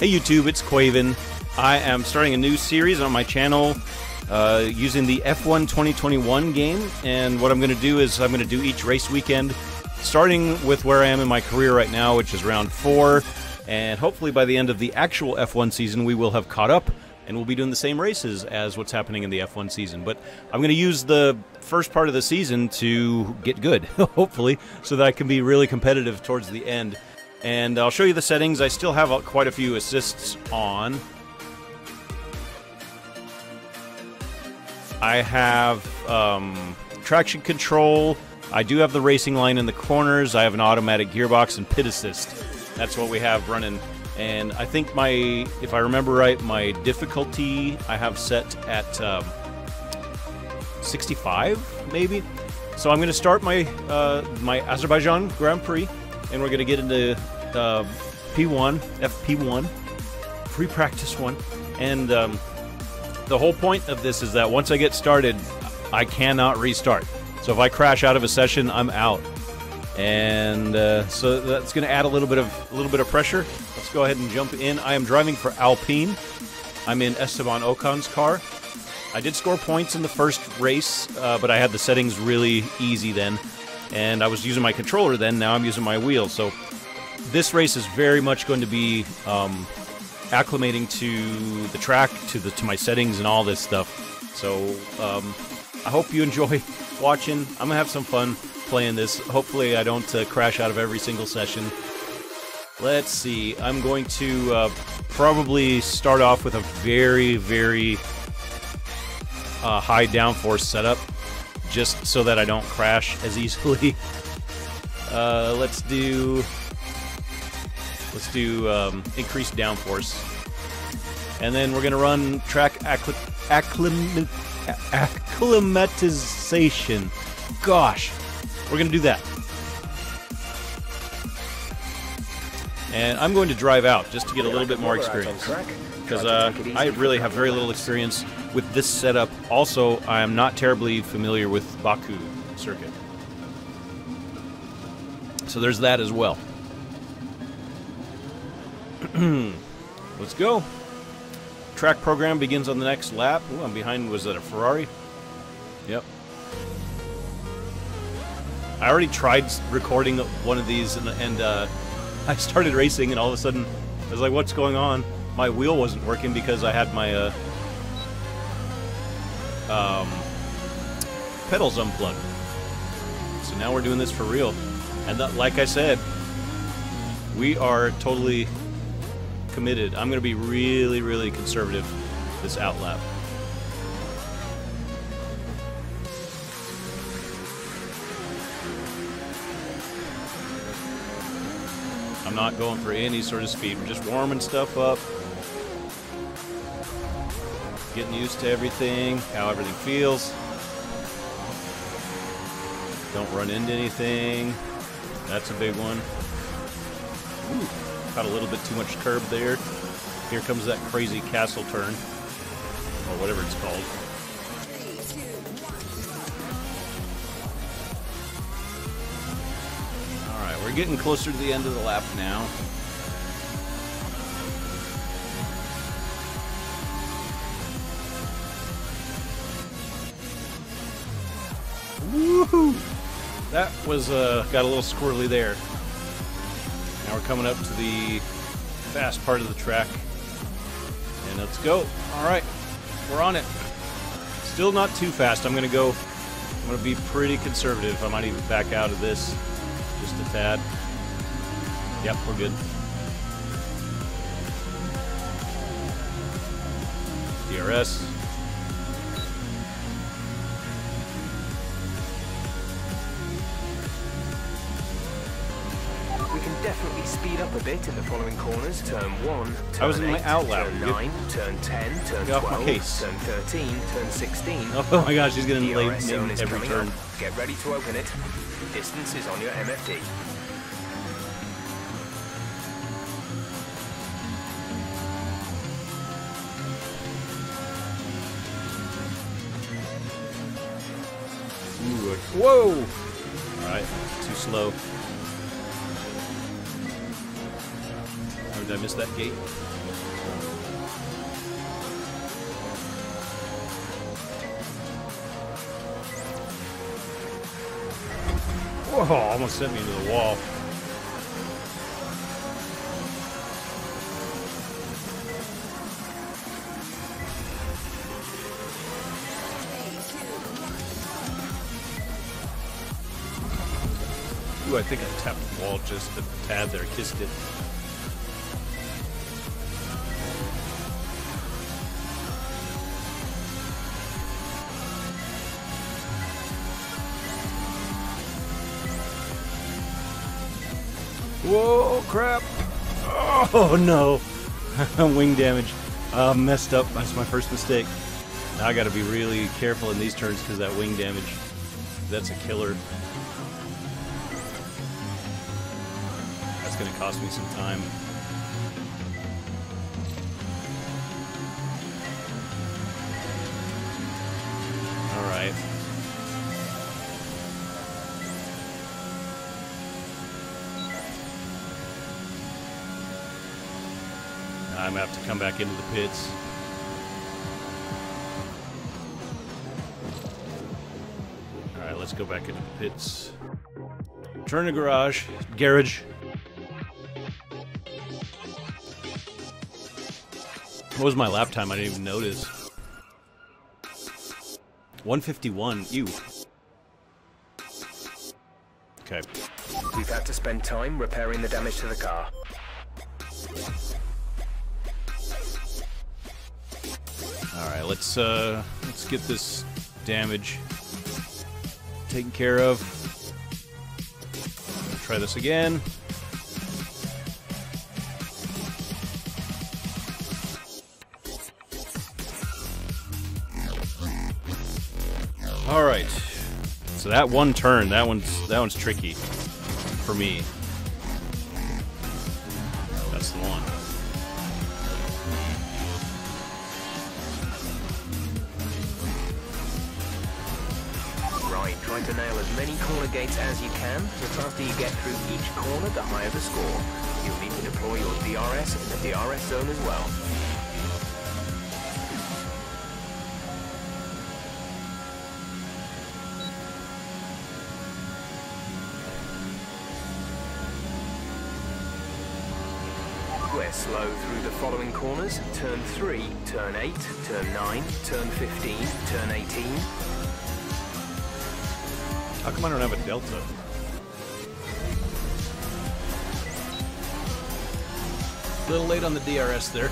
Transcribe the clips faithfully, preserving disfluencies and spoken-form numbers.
Hey YouTube, it's Qaevyn. I am starting a new series on my channel uh, using the F one twenty twenty-one game, and what I'm going to do is I'm going to do each race weekend, starting with where I am in my career right now, which is round four, and hopefully by the end of the actual F one season we will have caught up, and we'll be doing the same races as what's happening in the F one season. But I'm going to use the first part of the season to get good, hopefully, so that I can be really competitive towards the end. And I'll show you the settings. I still have quite a few assists on. I have um, traction control. I do have the racing line in the corners. I have an automatic gearbox and pit assist. That's what we have running. And I think my, if I remember right, my difficulty I have set at um, sixty-five, maybe. So I'm going to start my uh, my Azerbaijan Grand Prix, and we're going to get into uh, P one, F P one, free practice one. And um, the whole point of this is that once I get started, I cannot restart. So if I crash out of a session, I'm out. And uh, so that's going to add a little bit of a little bit of pressure. Let's go ahead and jump in. I am driving for Alpine. I'm in Esteban Ocon's car. I did score points in the first race, uh, but I had the settings really easy then, and I was using my controller then. Now I'm using my wheel. So this race is very much going to be um, acclimating to the track, to the to my settings and all this stuff. So um, I hope you enjoy watching. I'm gonna have some fun playing this. Hopefully I don't uh, crash out of every single session. Let's see, I'm going to uh, probably start off with a very very uh, high downforce setup, just so that I don't crash as easily. uh, let's do let's do um, increased downforce, and then we're gonna run track acclim acclim acclimatization. Gosh, we're going to do that. And I'm going to drive out just to get a little bit more experience, because uh, I really have very little experience with this setup. Also, I am not terribly familiar with Baku circuit. So there's that as well. Let's go. Track program begins on the next lap. Ooh, I'm behind. Was that a Ferrari? Yep. I already tried recording one of these, and, and uh, I started racing, and all of a sudden, I was like, what's going on? My wheel wasn't working because I had my uh, um, pedals unplugged. So now we're doing this for real. And that, like I said, we are totally committed. I'm going to be really, really conservative this out lap. I'm not going for any sort of speed. We're just warming stuff up, getting used to everything, how everything feels. Don't run into anything. That's a big one. Ooh, got a little bit too much curb there. Here comes that crazy castle turn, or whatever it's called. We're getting closer to the end of the lap now. Woohoo! That was uh, got a little squirrely there. Now we're coming up to the fast part of the track, and let's go. All right, we're on it. Still not too fast. I'm gonna go. I'm gonna be pretty conservative. I might even back out of this. Just a tad. Yep, we're good. D R S. We can definitely speed up a bit in the following corners. Turn one, turn I was in eight, my out loud. Turn nine, turn ten, turn get twelve, off my case. Turn thirteen, turn sixteen. Oh my gosh, he's getting D R S late in every turn. Up. Get ready to open it. Distance is on your M F D. Ooh, whoa! Alright, too slow. How did I miss that gate? Oh, almost sent me into the wall. Ooh, I think I tapped the wall just a tad there, kissed it. Whoa, crap. Oh, no. Wing damage. Uh, messed up. That's my first mistake. Now I got to be really careful in these turns because that wing damage, that's a killer. That's going to cost me some time. All right. I'm gonna have to come back into the pits. All right, let's go back into the pits. Turn the garage, garage. What was my lap time? I didn't even notice. one fifty-one. Ew. Okay. We've had to spend time repairing the damage to the car. All right, let's uh, let's get this damage taken care of. Try this again. All right, so that one turn, that one's that one's tricky for me. That's the one. Try to nail as many corner gates as you can. The faster you get through each corner, the higher the score. You'll need to deploy your D R S in the D R S zone as well. We're slow through the following corners. Turn three, turn eight, turn nine, turn fifteen, turn eighteen. How come I don't have a delta? A little late on the D R S there.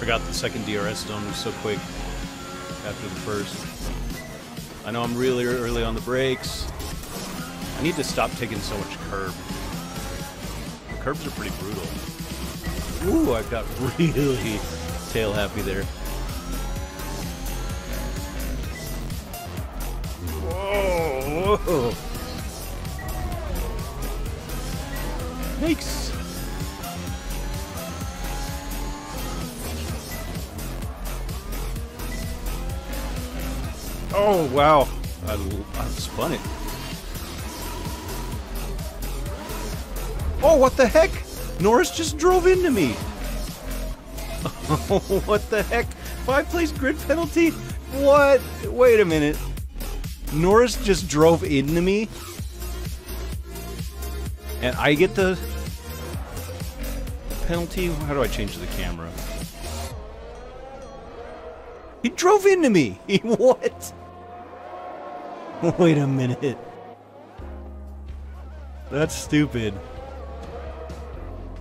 Forgot the second D R S zone was so quick after the first. I know I'm really early on the brakes. I need to stop taking so much curb. The curbs are pretty brutal. Ooh, I got really tail happy there. Oh. Yikes! Oh wow! I, I spun it. Oh, what the heck! Norris just drove into me. Oh, what the heck! Five place grid penalty. What? Wait a minute. Norris just drove into me, and I get the penalty. How do I change the camera? He drove into me. He what? Wait a minute. That's stupid.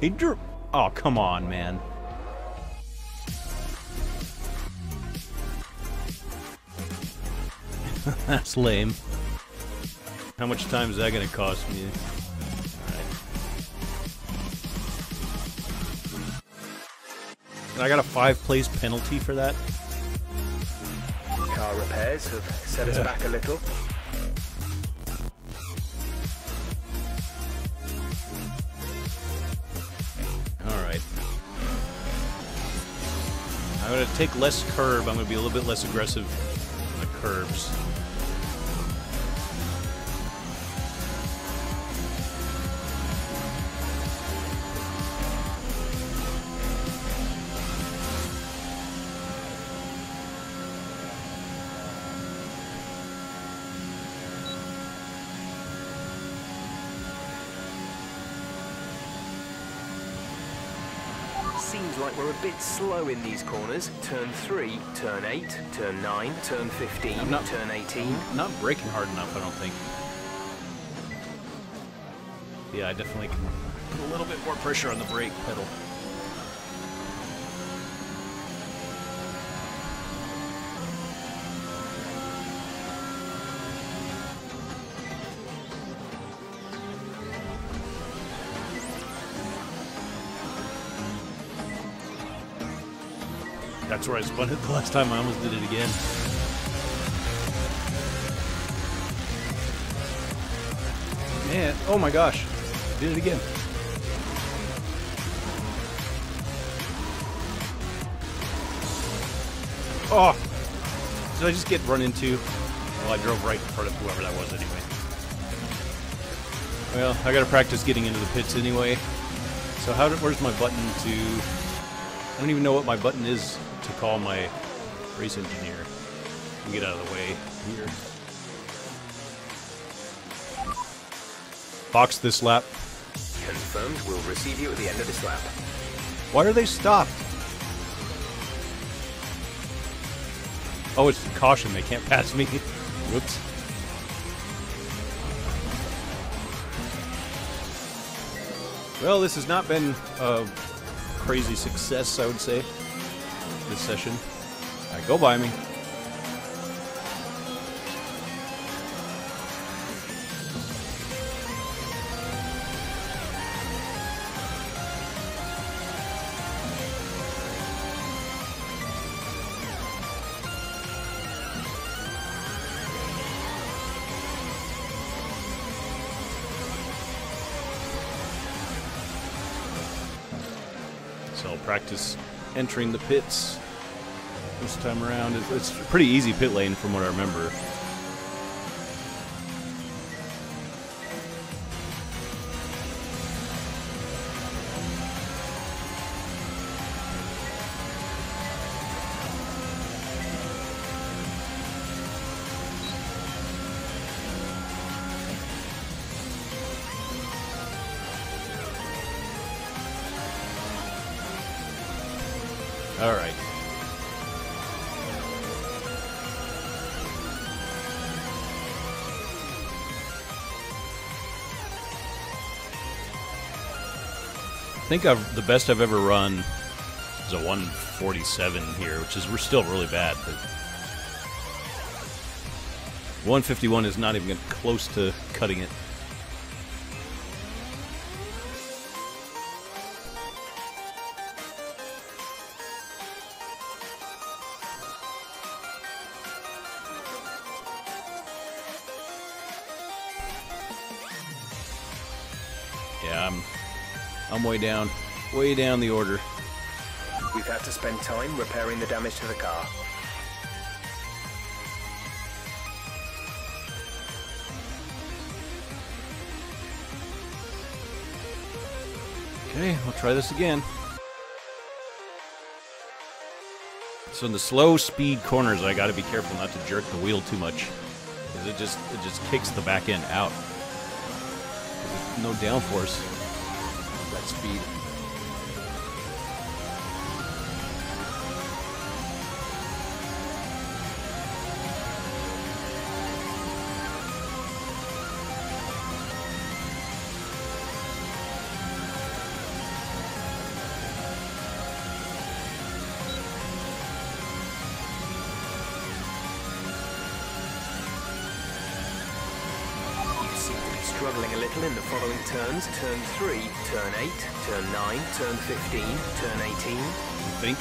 He drew. Oh, come on, man. That's lame. How much time is that going to cost me? Alright. I got a five place penalty for that. Car repairs have set us back a little. Alright. I'm going to take less curb. I'm going to be a little bit less aggressive on the curbs. seems like we're a bit slow in these corners. Turn three, turn eight, turn nine, turn fifteen, not, turn eighteen. I'm not braking hard enough, I don't think. Yeah, I definitely can put a little bit more pressure on the brake pedal. That's where I spun it the last time. I almost did it again. Man, oh my gosh. I did it again. Oh! Did I just get run into? Well, I drove right in front of whoever that was anyway. Well, I gotta practice getting into the pits anyway. So how did, where's my button to... I don't even know what my button is to call my race engineer. Let me get out of the way here. Box this lap. Confirmed, we'll receive you at the end of this lap. Why are they stopped? Oh, it's caution, they can't pass me. Whoops. Well, this has not been a crazy success, I would say, this session. All right, go by me. Practice entering the pits this time around. It's a pretty easy pit lane from what I remember. I think I've, the best I've ever run is a one forty-seven here, which is we're still really bad, but one fifty-one is not even close to cutting it. Yeah, I'm I'm way down, way down the order. We've had to spend time repairing the damage to the car. Okay, I'll try this again. So in the slow speed corners, I gotta be careful not to jerk the wheel too much, because it just, it just kicks the back end out. There's no downforce. Speed. Struggling a little in the following turns. Turn three, turn eight, turn nine, turn fifteen, turn eighteen. I think.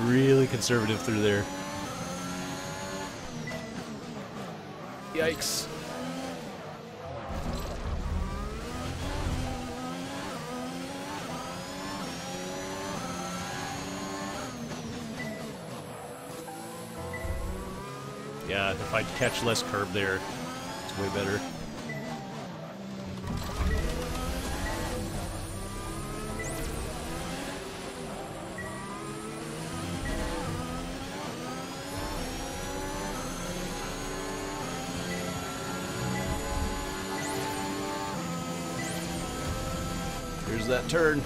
Really conservative through there. Yikes. Yeah, if I catch less curb there, it's way better. Here's that turn.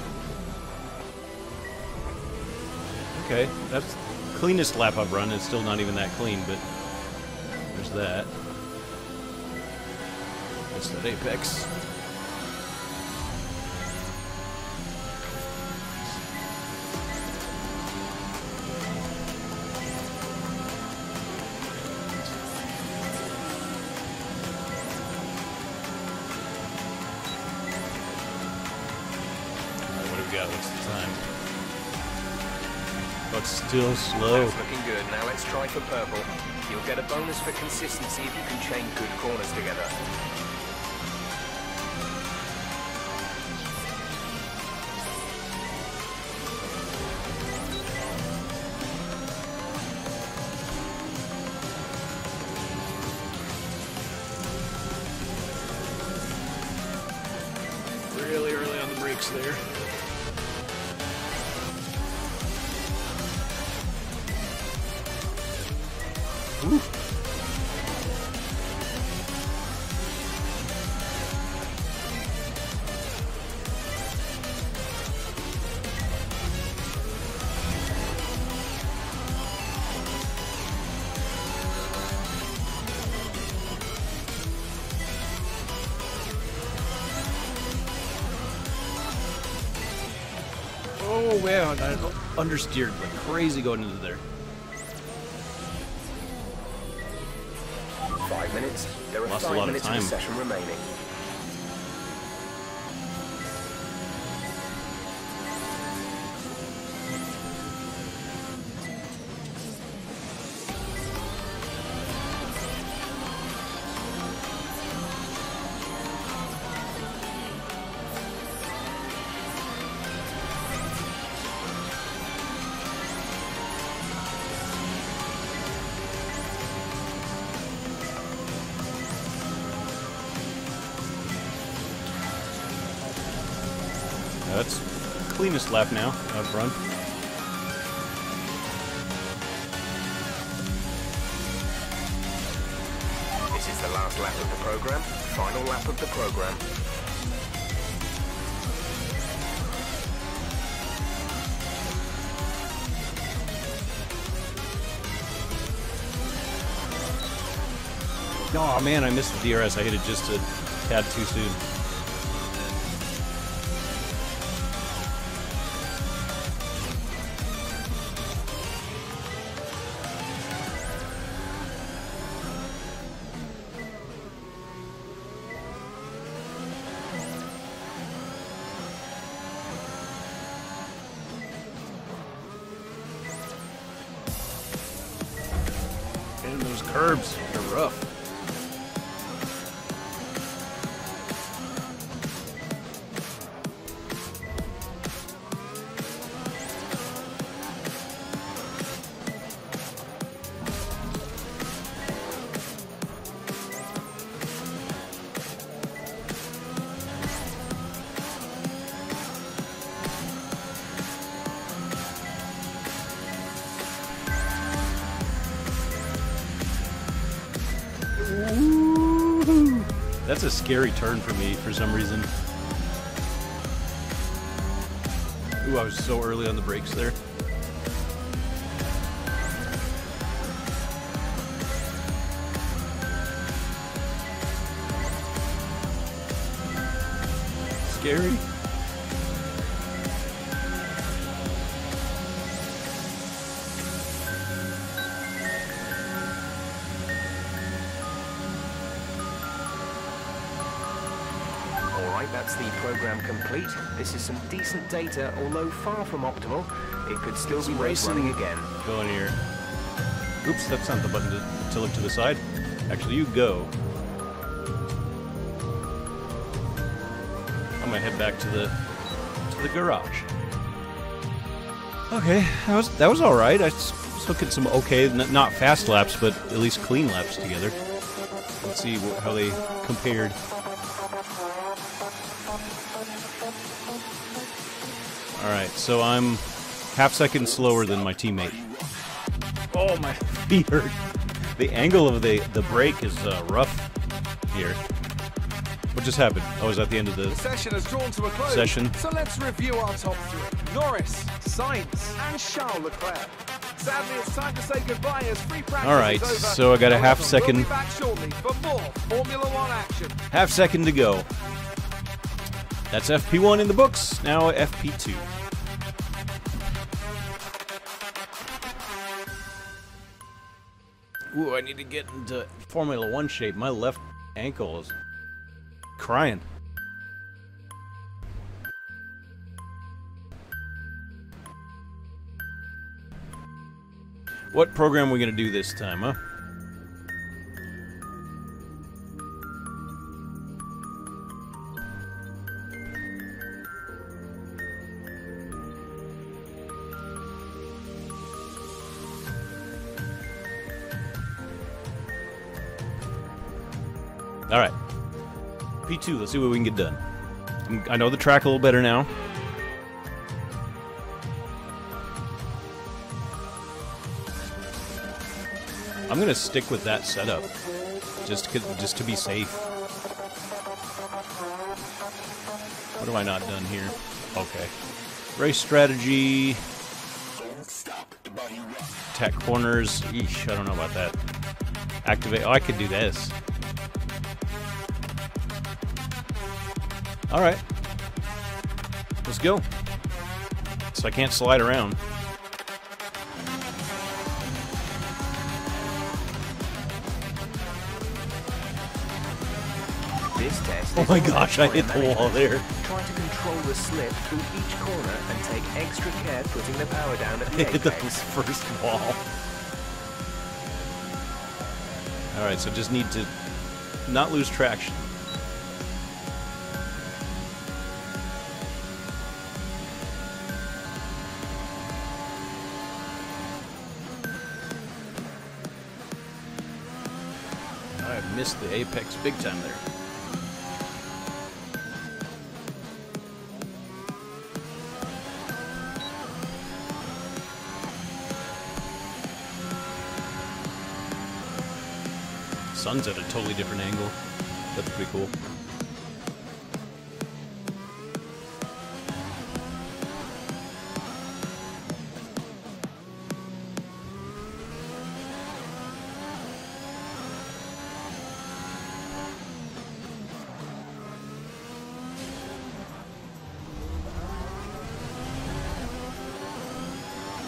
Okay, that's the cleanest lap I've run. It's still not even that clean, but there's that. That's that apex. Still slow. That's looking good. Now let's try for purple. You'll get a bonus for consistency if you can chain good corners together. Really early on the brakes there. Wow, I understeered like crazy going into there. Five minutes. There are Lost five a lot minutes of, of the session remaining. That's the cleanest lap now I've run. This is the last lap of the program, final lap of the program. Oh man, I missed the D R S. I hit it just a tad too soon. Curbs are rough. That's a scary turn for me for some reason. Ooh, I was so early on the brakes there. Scary. That's the program complete. This is some decent data, although far from optimal. It could still it's be racing running again. Go in here. Oops, that's not the button to, to look to the side. Actually, you go. I'm gonna head back to the to the garage. Okay, that was that was all right. I still get some okay, n not fast laps, but at least clean laps together. Let's see what, how they compared. Alright, so I'm half second slower than my teammate. Oh, my feet hurt. The angle of the, the brake is uh, rough here. What just happened? I was at the end of the, the session has drawn to a close. Session. So let's review our top three. Norris, Sainz, and Charles Leclerc. Sadly, it's time to say goodbye as free practice. All right, is over. So I got a half second. We'll be back shortly for more Formula One action. Half second to go. That's F P one in the books. Now F P two. Ooh, I need to get into Formula One shape. My left ankle is crying. What program are we gonna do this time, huh? All right, P two, let's see what we can get done. I'm, I know the track a little better now. I'm gonna stick with that setup, just to, just to be safe. What have I not done here? Okay. Race strategy. Attack corners. Eesh, I don't know about that. Activate. Oh, I could do this. All right. Let's go. So I can't slide around. Oh my gosh, I hit the wall there. Try to control the slip through each corner and take extra care putting the power down at the apex. I hit the first wall. Alright, so just need to not lose traction. I've missed the apex big time there. Sun's at a totally different angle. That's pretty cool.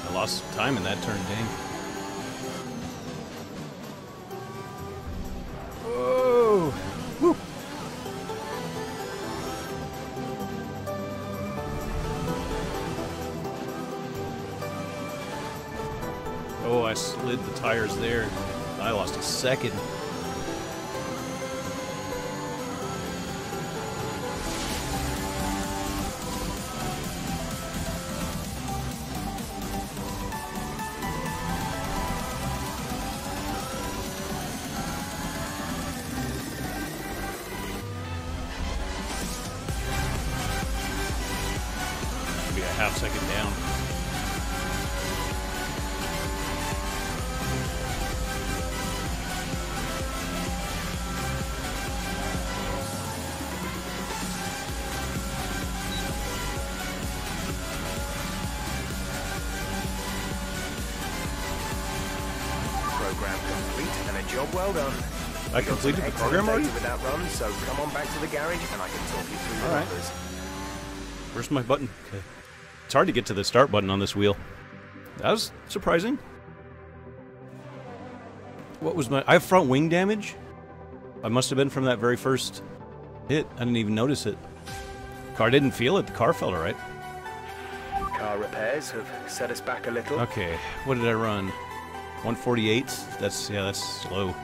I lost some time in that turn, dang. Tires there. I lost a second. Maybe a half second down. I completed the program already? With that run, so come on back to the garage and I can talk you through the numbers. Where's my button? Okay. It's hard to get to the start button on this wheel. That was surprising. What was my... I have front wing damage? I must have been from that very first hit. I didn't even notice it. Car didn't feel it. The car felt alright. Car repairs have set us back a little. Okay. What did I run? one forty-eight? That's... yeah, that's slow.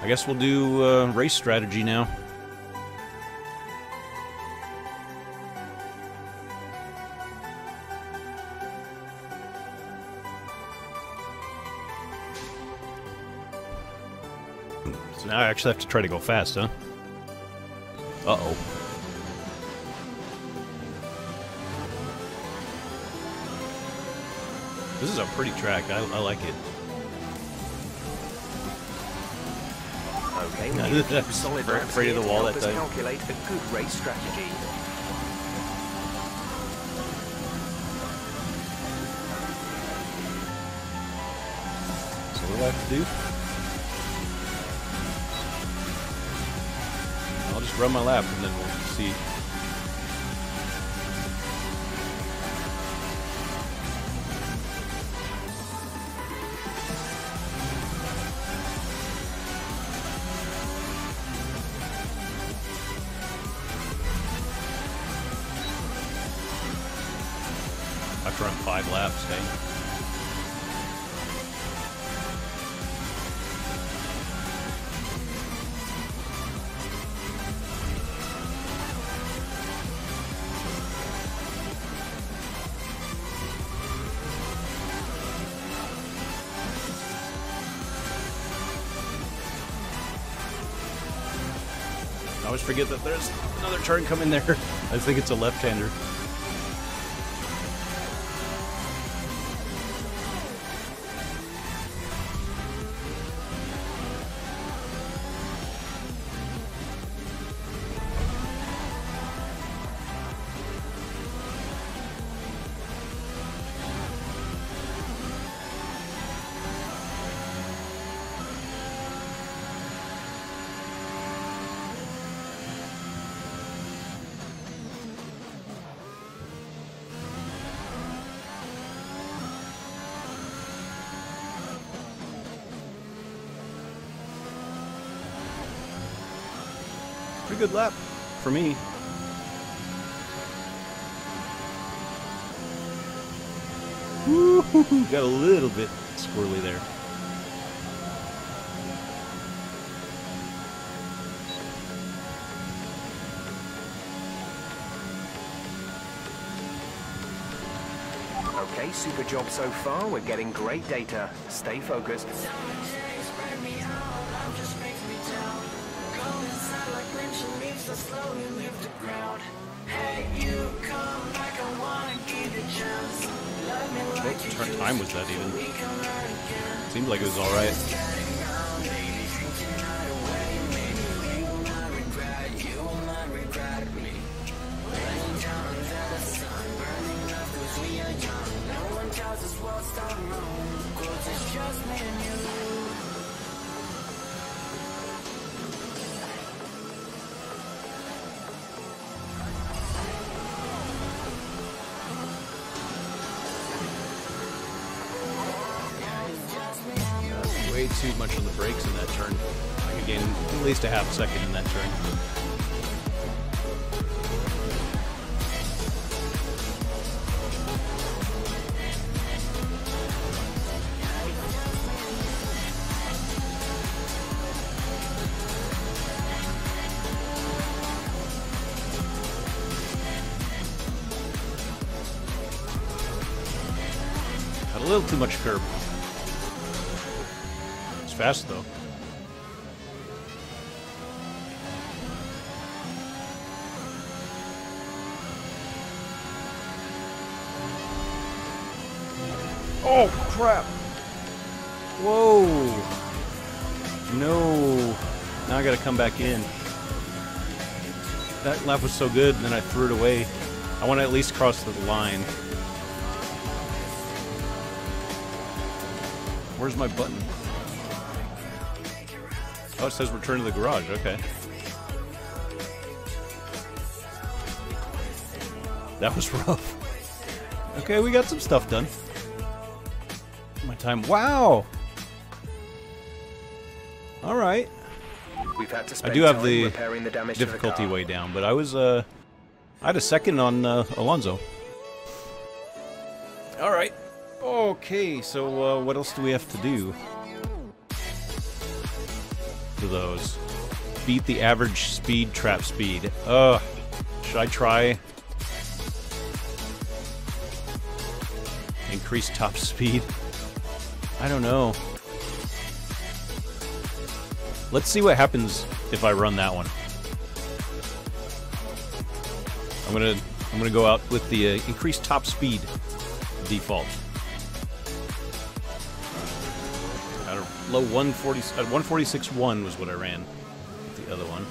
I guess we'll do uh, race strategy now. So now I actually have to try to go fast, huh? Uh-oh. This is a pretty track. I, I like it. Okay, we need to keep solid ramps here to help us calculate a good race strategy. So what do I have to do? I'll just run my lap and then we'll see. Run five laps, hey. I always forget that there's another turn coming there. I think it's a left-hander. Pretty good lap for me. Woo -hoo -hoo, got a little bit squirrely there. Okay, super job so far. We're getting great data. Stay focused. Slowly leave the ground. Hey, you come back. I wanna give you a chance. Love me like you do. What time was that even? Seemed like it was all right. Way too much on the brakes in that turn. I could gain at least a half second in that turn. Got a little too much curb. Fast though. Oh crap! Whoa! No! Now I gotta come back in. That lap was so good, and then I threw it away. I want to at least cross the line. Where's my button? Oh, it says return to the garage, okay. That was rough. Okay, we got some stuff done. My time, wow! Alright. I do have the difficulty way down, but I was, uh... I had a second on uh, Alonso. Alright. Okay, so uh, what else do we have to do? Those beat the average speed trap speed. Uh should I try increase top speed? I don't know. Let's see what happens if I run that one. I'm gonna I'm gonna go out with the uh, increased top speed default. At a low one forty, at one forty-six point one was what I ran with the other one.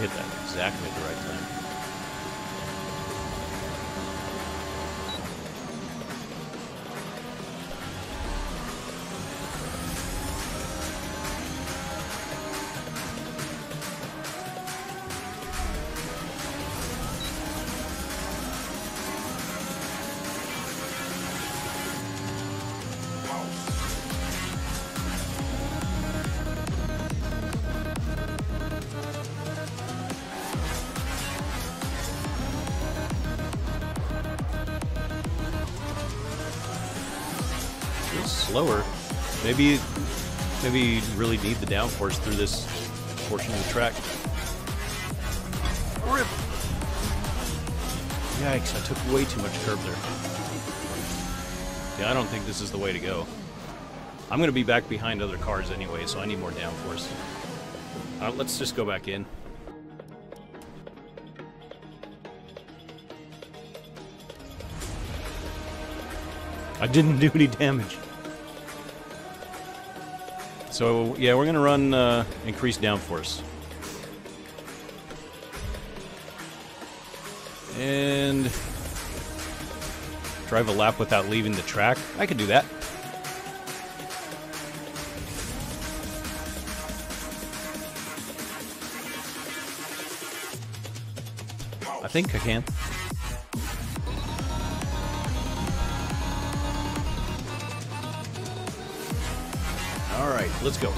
Hit that exactly at the right time. Slower. Maybe, maybe you really need the downforce through this portion of the track. Rip. Yikes, I took way too much curb there. Yeah, I don't think this is the way to go. I'm going to be back behind other cars anyway, so I need more downforce. Uh, let's just go back in. I didn't do any damage. So, yeah, we're going to run uh, increased downforce. And drive a lap without leaving the track. I could do that. I think I can. Let's go. I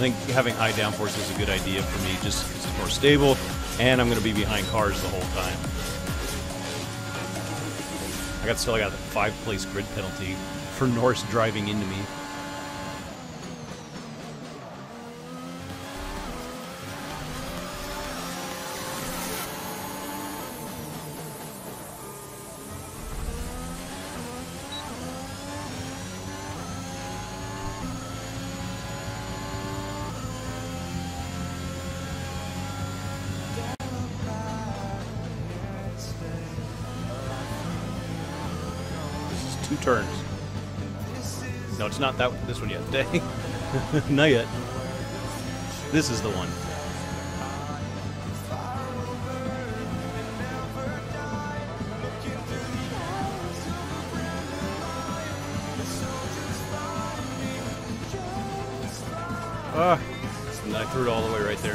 think having high downforce is a good idea for me, just because it's more stable, and I'm going to be behind cars the whole time. I got still I got the five-place grid penalty for Norris driving into me. Two turns. No, it's not that this one yet. Dang. Not yet. This is the one. Ah, and I threw it all the way right there.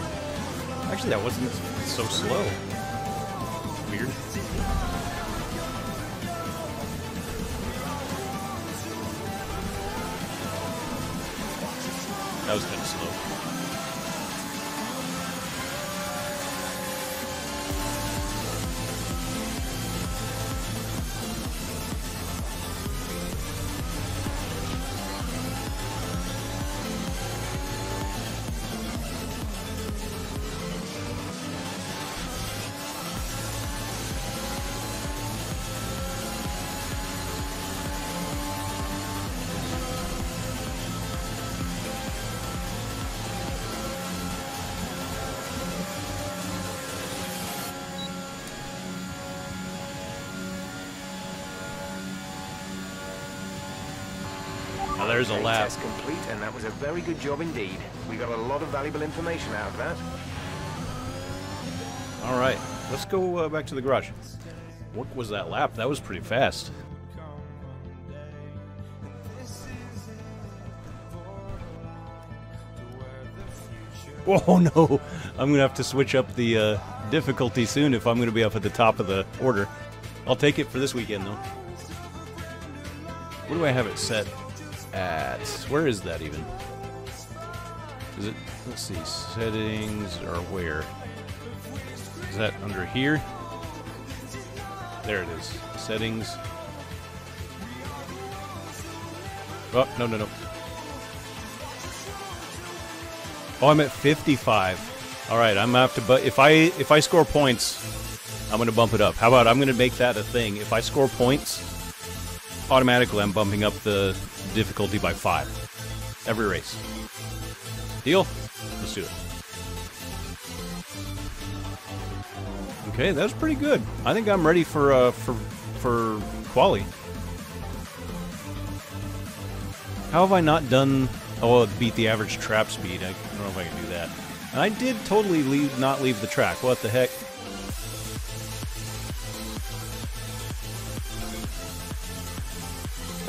Actually, that wasn't so slow. Weird. That was kind of slow. There's a lap. Test complete, and that was a very good job indeed. We got a lot of valuable information out of that. All right, let's go uh, back to the garage. What was that lap? That was pretty fast. Oh no! I'm gonna have to switch up the uh, difficulty soon if I'm gonna be up at the top of the order. I'll take it for this weekend though. Where do I have it set? At where is that even? Is it, let's see, settings or where? Is that under here? There it is. Settings. Oh, no, no, no. Oh, I'm at fifty-five. All right, I'm after, but if I if I score points, I'm going to bump it up. How about I'm going to make that a thing? If I score points, automatically I'm bumping up the difficulty by five. Every race. Deal? Let's do it. Okay, that was pretty good. I think I'm ready for uh, for for quali. How have I not done? Oh, beat the average trap speed. I don't know if I can do that. And I did totally leave, not leave the track. What the heck?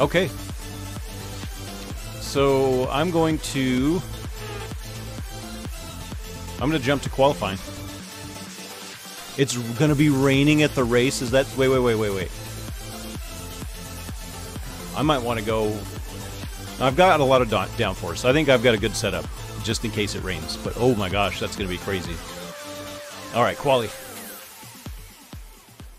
Okay. So I'm going to. I'm going to jump to qualifying. It's going to be raining at the race. Is that... Wait, wait, wait, wait, wait. I might want to go... I've got a lot of downforce. I think I've got a good setup, just in case it rains. But oh my gosh, that's going to be crazy. All right, quali.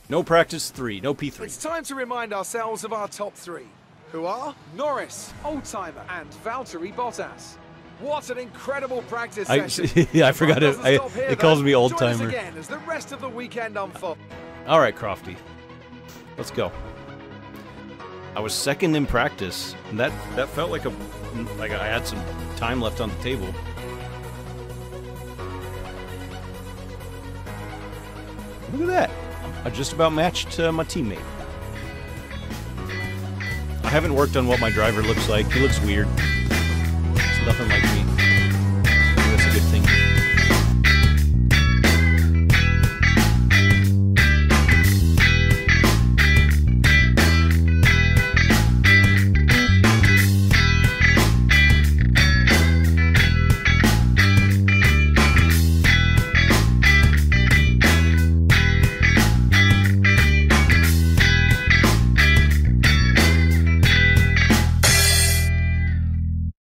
No practice three, no P three. It's time to remind ourselves of our top three, who are Norris, Oldtimer, and Valtteri Bottas. What an incredible practice session. I, yeah, I forgot it. I, here, it calls me old timer. As the rest of the weekend unfolds. All right, Crofty. Let's go. I was second in practice, and that that felt like a like I had some time left on the table. Look at that. I just about matched uh, my teammate. I haven't worked on what my driver looks like. He looks weird. Nothing like me.